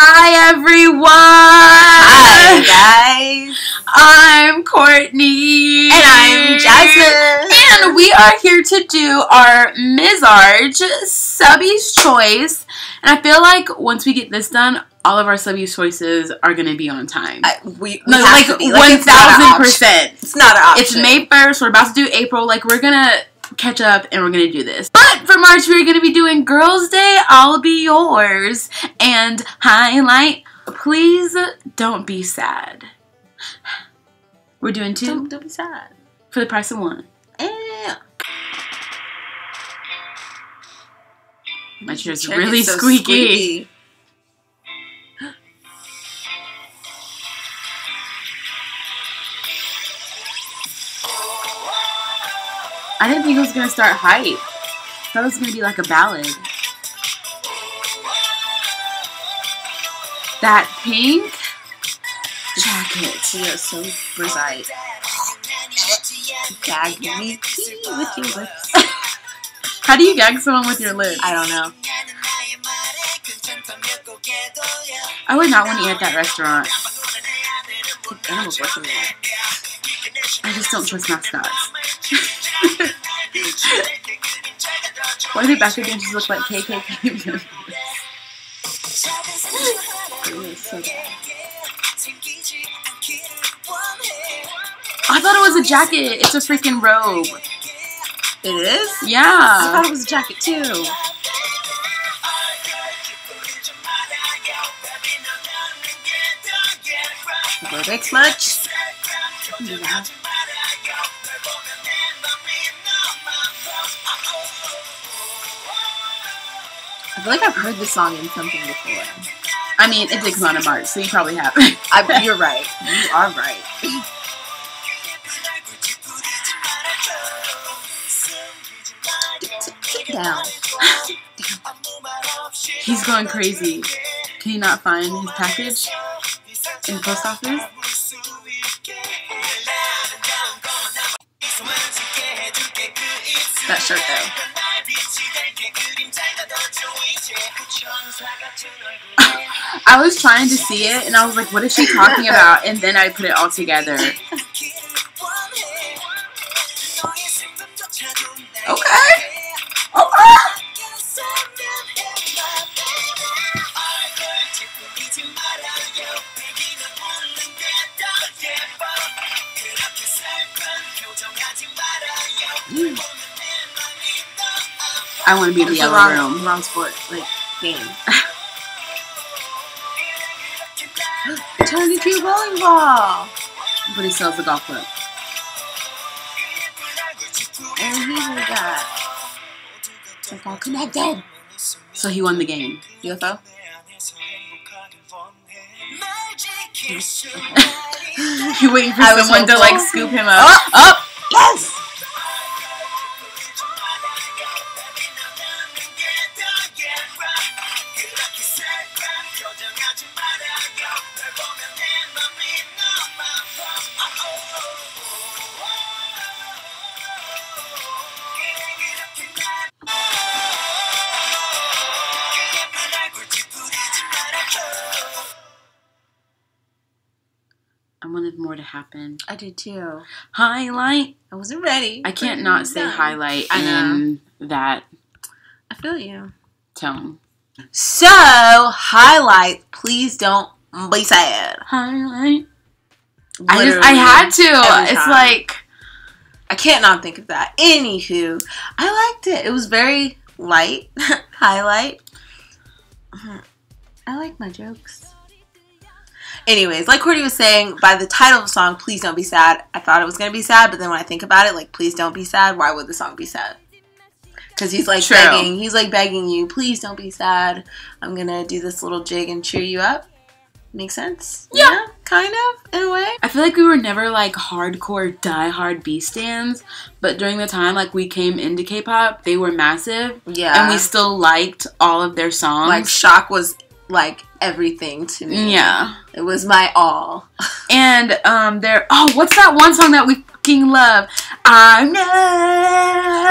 Hi everyone! Hi guys! I'm Courtney. And I'm Jasmine. And we are here to do our Mizarge Subby's Choice. And I feel like once we get this done, all of our Subby's Choices are going to be on time. We have to be. Like 1,000%. It's not an option. It's May 1st. We're about to do April. Like, we're going to catch up and we're going to do this. But for March, we're going to be doing Girl's Day, I'll Be Yours, and Highlight. Please don't be sad. We're doing two. Don't be sad. For the price of one. Yeah. My chair's really so squeaky. I didn't think it was going to start hype. I thought it was going to be like a ballad. That pink jacket. She is so bright. Gag me with your lips. How do you gag someone with your lips? I don't know. I would not want to eat at that restaurant. Animals working there. I just don't trust mascots. Why do back dancers look like KKK members? I thought it was a jacket. It's a freaking robe. It is? Yeah. I thought it was a jacket too. Don't take much. Yeah. I feel like I've heard this song in something before. I mean, it takes on a march, so you probably have. You're right. You are right. Get down. He's going crazy. Can you not find his package in the post office? That shirt though. I was trying to see it, and I was like, what is she talking about? And then I put it all together. Okay. Okay. I want to be in the yellow room. Wrong sport. Like, game. Turn into a bowling ball. But he sells the golf club. And he's like that. It's all connected. So he won the game. UFO? You're waiting for someone to like scoop him up. Up! Oh, oh. Yes! I wanted more to happen. I did too. Highlight. I wasn't ready. I can't not say highlight in that. I feel you. Tone. So, highlight. Please don't be sad. Highlight. I had to. It's like, I can't not think of that. Anywho, I liked it. It was very light. Highlight. I like my jokes. Anyways, like Courtney was saying, by the title of the song, please don't be sad. I thought it was going to be sad, but then when I think about it, like, please don't be sad. Why would the song be sad? Because he's like begging. He's like begging you, please don't be sad. I'm going to do this little jig and cheer you up. Makes sense? Yeah. Yeah. Kind of, in a way. I feel like we were never like hardcore, die-hard B-stands, but during the time like we came into K-pop, they were massive. Yeah. And we still liked all of their songs. Like, Shock was like everything to me. Yeah. It was my all. And what's that one song that we fucking love? I know.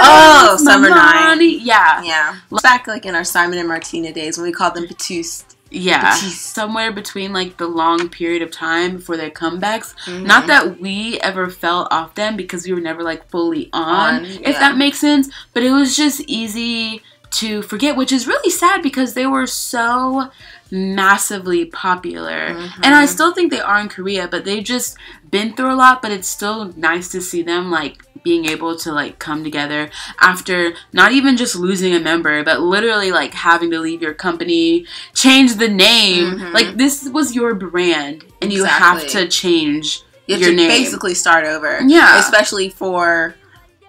Oh, Summer Night. Yeah. Yeah. Back like in our Simon and Martina days when we called them Fatoosh. Yeah. Jeez. Somewhere between, like, the long period of time before their comebacks. Mm-hmm. Not that we ever fell off them because we were never, like, fully on, yeah. if that makes sense. But it was just easy to forget, which is really sad because they were so massively popular. Mm-hmm. And I still think they are in Korea, but they've just been through a lot. But it's still nice to see them, like, being able to, like, come together after not even just losing a member, but literally, like, having to leave your company, change the name. Mm-hmm. Like, this was your brand, and you have to change your name. You have to basically start over. Yeah. Especially for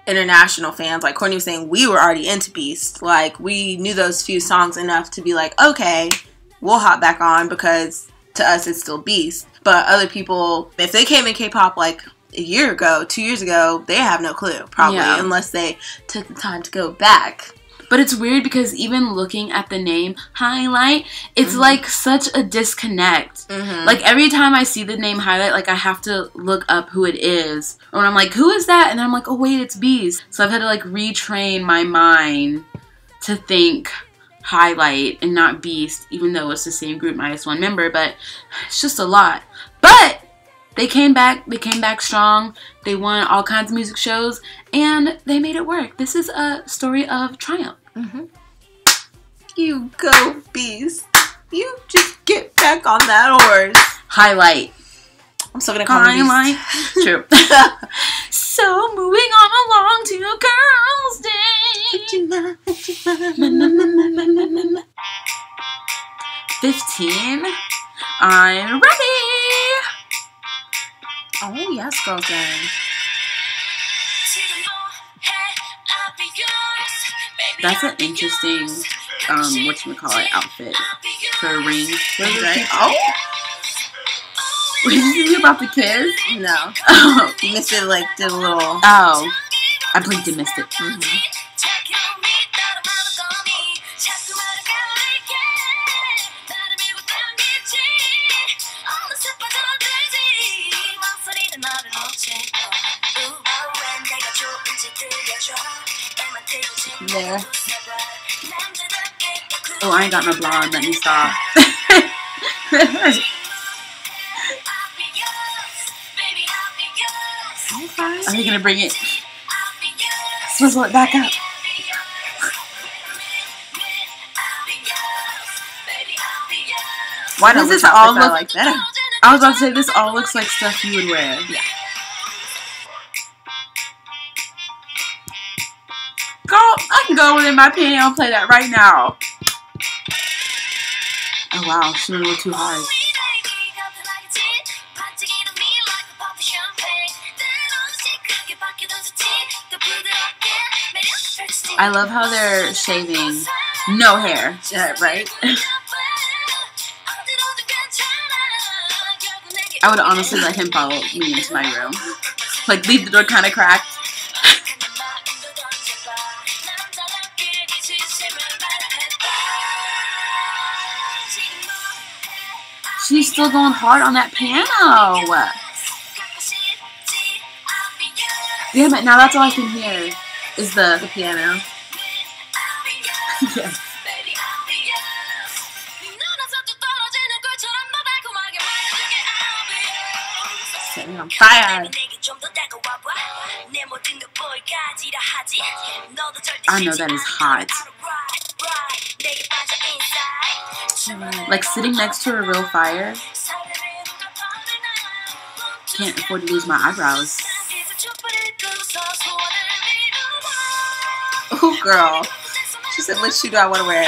international fans. Like Courtney was saying, we were already into Beast. Like, we knew those few songs enough to be like, okay, we'll hop back on because to us it's still Beast. But other people, if they came in K-pop, like, a year ago, 2 years ago, they have no clue, probably, yeah. unless they took the time to go back. But it's weird because even looking at the name Highlight, it's mm-hmm. like such a disconnect. Mm-hmm. Like, every time I see the name Highlight, like, I have to look up who it is. Or I'm like, who is that? And then I'm like, oh wait, it's Beast. So I've had to, like, retrain my mind to think Highlight and not Beast, even though it's the same group minus one member, but it's just a lot. But they came back strong, they won all kinds of music shows, and they made it work. This is a story of triumph. Mm-hmm. You go, Beast. You just get back on that horse. Highlight. I'm still gonna call Highlight. Beast. True. So, moving on along to Girls' Day. 15. I'm ready. Oh, yes, Girl's Day. That's an interesting, whatchamacallit, outfit for a ring. Right? Oh! What did you think about the kids? No. Oh. You missed it, like, did a little... Oh. I blinked and missed it. There. Oh, I ain't got no blonde. Let me stop. Are you gonna bring it? Swizzle it back up. Why does this all look like better? I was about to say, this all looks like stuff you would wear. Yeah. Girl, I can go in my panty and play that right now. Oh wow, she went a little too hard. I love how they're shaving no hair. Yeah, right? I would honestly let him follow me into my room. Like, leave the door kind of cracked. She's still going hard on that piano. Damn it, now that's all I can hear is the piano. Yeah. Setting on fire. I know that is hot. Like, sitting next to a real fire. Can't afford to lose my eyebrows. Oh, girl. She said, which shoe do I want to wear?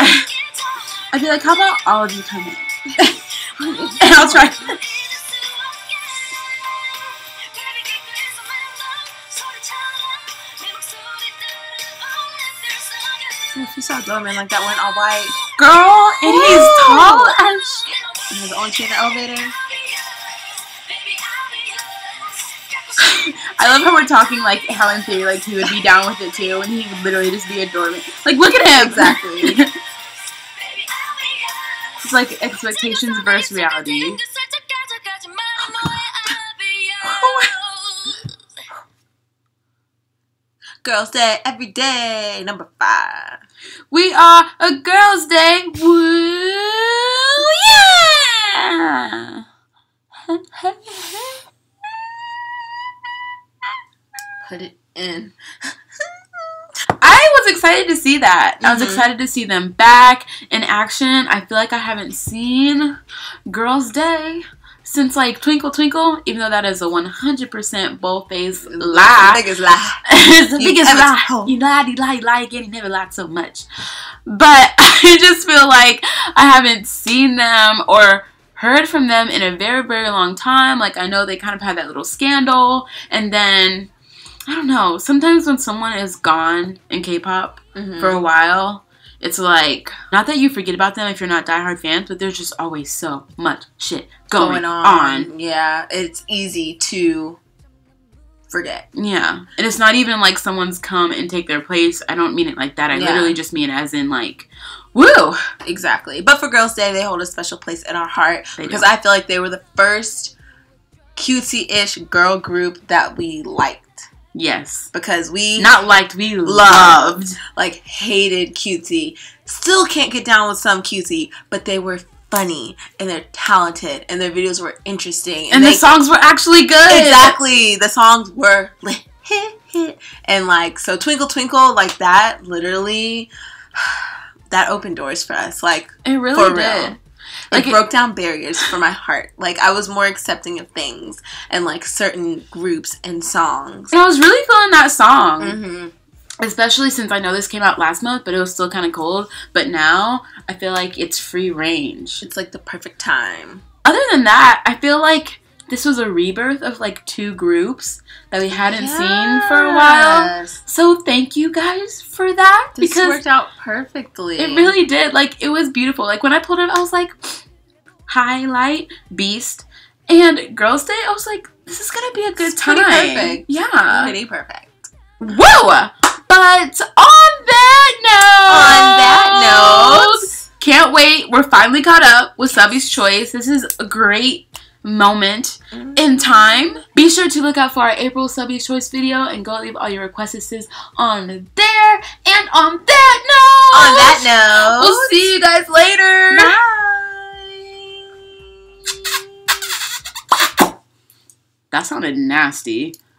I'd be like, how about all of you come in? And I'll try. If you saw Doorman like that one all white. Girl, and ooh, he's tall as shit. And he's on to the elevator. I love how we're talking like how in theory like he would be down with it too, and he would literally just be a doorman. Like, look at him. Exactly. It's like expectations versus reality. Girls' Day every day. Number 5. We are a Girls' Day. Woo! Yeah! Put it in. I was excited to see that. I was excited to see them back in action. I feel like I haven't seen Girls' Day since like Twinkle Twinkle, even though that is a 100% bold-faced lie. The biggest lie. It's the biggest lie. You lie again, you never lied so much. But I just feel like I haven't seen them or heard from them in a very, very long time. Like, I know they kind of had that little scandal, and then I don't know. Sometimes when someone is gone in K-pop for a while, it's like, not that you forget about them if you're not diehard fans, but there's just always so much shit going on. Yeah, it's easy to forget. Yeah, and it's not even like someone's come and take their place. I don't mean it like that. I literally just mean it as in like, woo! Exactly. But for Girls' Day, they hold a special place in our heart because I feel like they were the first cutesy-ish girl group that we liked. Yes. Because we... Not liked, we loved. Like, hated cutesy. Still can't get down with some cutesy, but they were funny, and they're talented, and their videos were interesting. And the songs were actually good. Exactly. The songs were lit. And, like, so Twinkle Twinkle, like that, literally, that opened doors for us. Like, it really for did. Real. Like, it broke down barriers for my heart. Like, I was more accepting of things and, like, certain groups and songs. And I was really feeling that song. Especially since I know this came out last month, but it was still kind of cold. But now, I feel like it's free range. It's, like, the perfect time. Other than that, I feel like this was a rebirth of, like, two groups that we hadn't seen for a while. So thank you guys for that. This worked out perfectly. It really did. Like, it was beautiful. Like, when I pulled it, I was like, Highlight, Beast, and Girls' Day. I was like, this is going to be a good time. Pretty perfect. Yeah. Pretty perfect. Whoa! But on that note. On that note. Can't wait. We're finally caught up with Subby's Choice. This is a great moment in time. Be sure to look out for our April Subby's Choice video and go leave all your requests on there. And on that note, we'll see you guys later. Bye. That sounded nasty.